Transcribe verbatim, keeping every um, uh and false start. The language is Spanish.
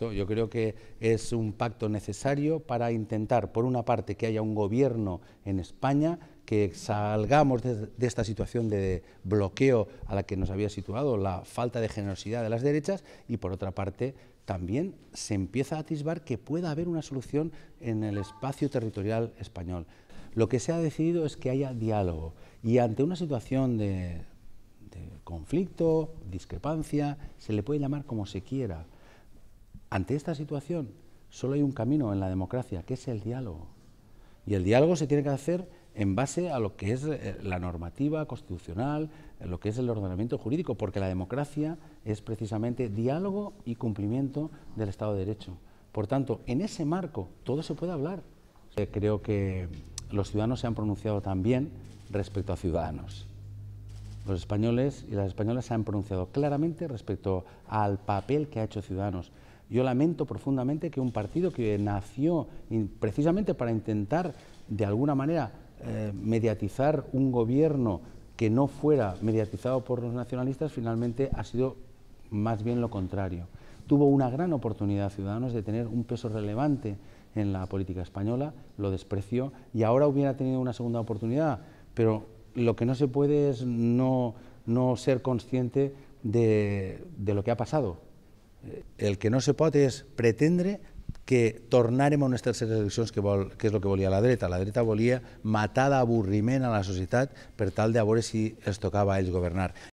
Yo creo que es un pacto necesario para intentar, por una parte, que haya un gobierno en España, que salgamos de, de esta situación de bloqueo a la que nos había situado la falta de generosidad de las derechas, y por otra parte también se empieza a atisbar que pueda haber una solución en el espacio territorial español. Lo que se ha decidido es que haya diálogo, y ante una situación de, de conflicto, discrepancia, se le puede llamar como se quiera. Ante esta situación solo hay un camino en la democracia, que es el diálogo. Y el diálogo se tiene que hacer en base a lo que es la normativa constitucional, lo que es el ordenamiento jurídico, porque la democracia es precisamente diálogo y cumplimiento del Estado de Derecho. Por tanto, en ese marco todo se puede hablar. Creo que los ciudadanos se han pronunciado también respecto a Ciudadanos. Los españoles y las españolas se han pronunciado claramente respecto al papel que ha hecho Ciudadanos. Yo lamento profundamente que un partido que nació precisamente para intentar, de alguna manera, eh, mediatizar un gobierno que no fuera mediatizado por los nacionalistas, finalmente ha sido más bien lo contrario. Tuvo una gran oportunidad Ciudadanos de tener un peso relevante en la política española, lo despreció, y ahora hubiera tenido una segunda oportunidad, pero lo que no se puede es no, no ser consciente de, de lo que ha pasado. El que no se pot és pretendre que tornarem a unes terceres eleccions, que, vol, que és el que volia la dreta. La dreta volia matar l'avorriment a la societat per tal de veure si els tocava a ells governar.